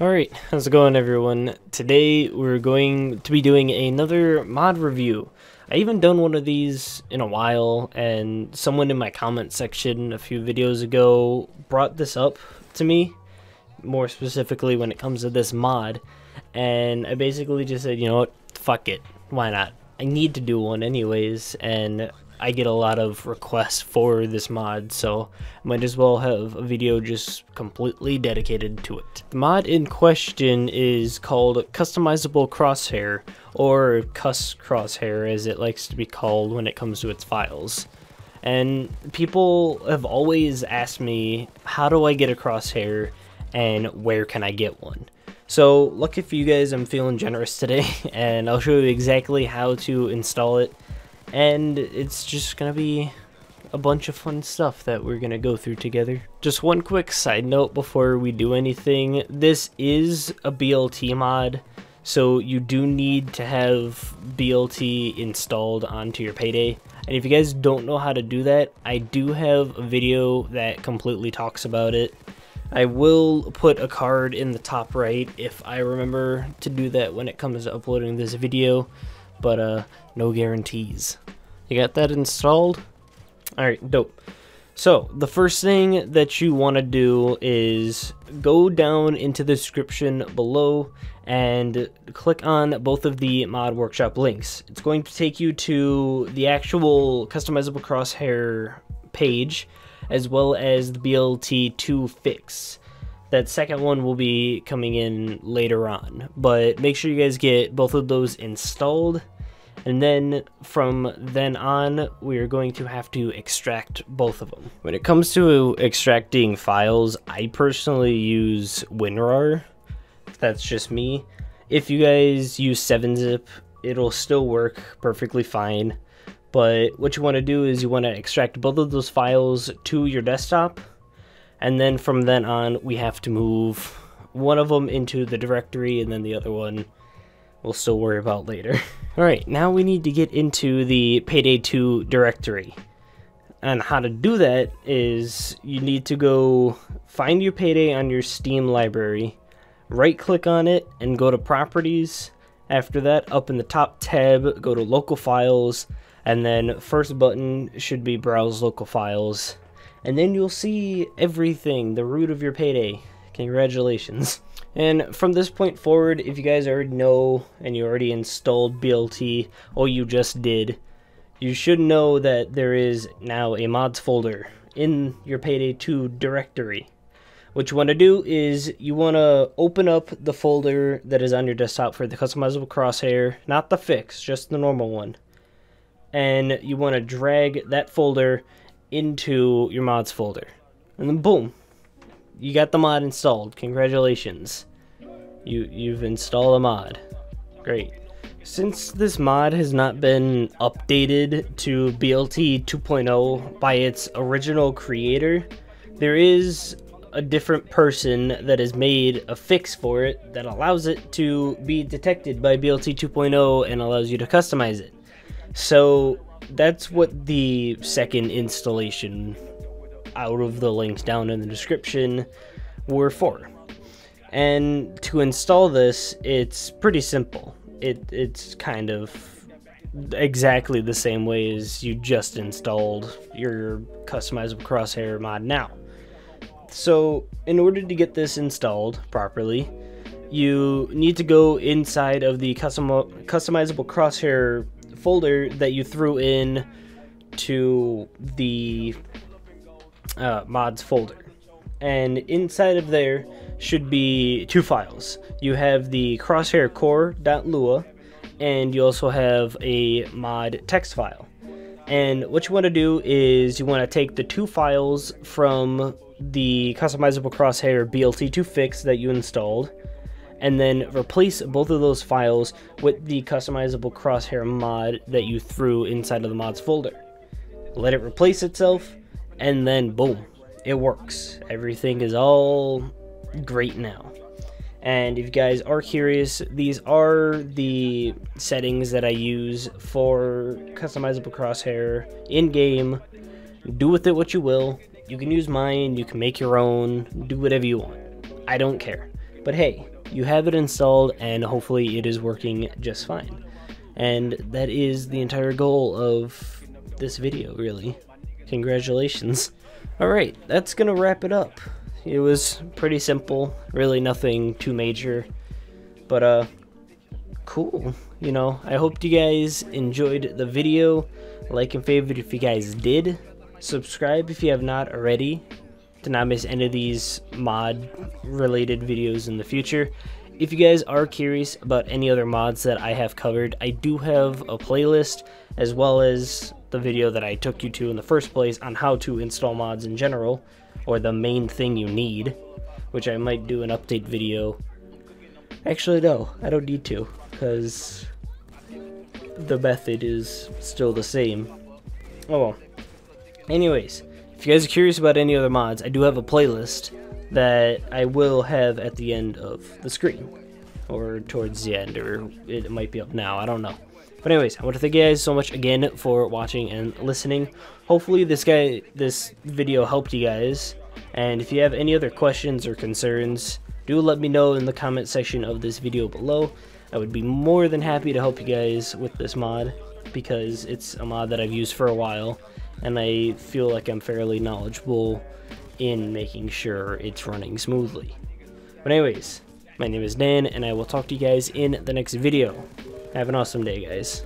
Alright, how's it going everyone? Today we're going to be doing another mod review. I even done one of these in a while, and someone in my comment section a few videos ago brought this up to me, more specifically when it comes to this mod, and I basically just said, you know what, fuck it, why not? I need to do one anyways, and I get a lot of requests for this mod, so I might as well have a video just completely dedicated to it. The mod in question is called Customizable Crosshair, or Cuss Crosshair as it likes to be called when it comes to its files. And people have always asked me, how do I get a crosshair and where can I get one? So lucky for you guys, I'm feeling generous today, and I'll show you exactly how to install it. And it's just gonna be a bunch of fun stuff that we're gonna go through together. Just one quick side note before we do anything, this is a BLT mod, so you do need to have BLT installed onto your Payday. And if you guys don't know how to do that, I do have a video that completely talks about it. I will put a card in the top right if I remember to do that when it comes to uploading this video. But no guarantees. You got that installed? Alright, dope. So the first thing that you want to do is go down into the description below and click on both of the mod workshop links. It's going to take you to the actual Customizable Crosshair page as well as the BLT 2 fix. That second one will be coming in later on, but make sure you guys get both of those installed. And then from then on, we are going to have to extract both of them. When it comes to extracting files, I personally use WinRAR. That's just me. If you guys use 7-zip, it'll still work perfectly fine. But what you want to do is you want to extract both of those files to your desktop. And then from then on, we have to move one of them into the directory, and then the other one we'll still worry about later. Alright, now we need to get into the Payday 2 directory. And how to do that is you need to go find your Payday on your Steam library, right click on it, and go to Properties. After that, up in the top tab, go to Local Files, and then first button should be Browse Local Files. And then you'll see everything, the root of your Payday. Congratulations. And from this point forward, if you guys already know and you already installed BLT, or you just did, you should know that there is now a mods folder in your Payday 2 directory. What you want to do is you want to open up the folder that is on your desktop for the Customizable Crosshair, not the fix, just the normal one. And you want to drag that folder into your mods folder, and then boom, you got the mod installed. Congratulations, you've installed a mod. Great. Since this mod has not been updated to BLT 2.0 by its original creator, there is a different person that has made a fix for it that allows it to be detected by BLT 2.0 and allows you to customize it. So that's what the second installation out of the links down in the description were for. And to install this, it's pretty simple. It's kind of exactly the same way as you just installed your Customizable Crosshair mod now. So in order to get this installed properly, you need to go inside of the Customizable Crosshair folder that you threw in to the mods folder, and inside of there should be two files. You have the crosshair core.lua, and you also have a mod text file. And what you want to do is you want to take the two files from the Customizable Crosshair BLT2 fix that you installed, and then replace both of those files with the Customizable Crosshair mod that you threw inside of the mods folder. Let it replace itself, and then boom, it works. Everything is all great now. And if you guys are curious, these are the settings that I use for Customizable Crosshair in-game. Do with it what you will. You can use mine, you can make your own, do whatever you want. I don't care. But hey, you have it installed and hopefully it is working just fine. And that is the entire goal of this video, really. Congratulations. Alright, that's gonna wrap it up. It was pretty simple, really nothing too major, but cool. You know, I hope you guys enjoyed the video. Like and favorite if you guys did. Subscribe if you have not already, to not miss any of these mod related videos in the future. If you guys are curious about any other mods that I have covered, I do have a playlist, as well as the video that I took you to in the first place on how to install mods in general, or the main thing you need, which I might do an update video. Actually no, I don't need to, because the method is still the same. Oh well. Anyways, if you guys are curious about any other mods, I do have a playlist that I will have at the end of the screen, or towards the end, or it might be up now, I don't know. But anyways, I want to thank you guys so much again for watching and listening. Hopefully this video helped you guys, and if you have any other questions or concerns, do let me know in the comment section of this video below. I would be more than happy to help you guys with this mod, because it's a mod that I've used for a while, and I feel like I'm fairly knowledgeable in making sure it's running smoothly. But anyways, my name is Dan, and I will talk to you guys in the next video. Have an awesome day, guys.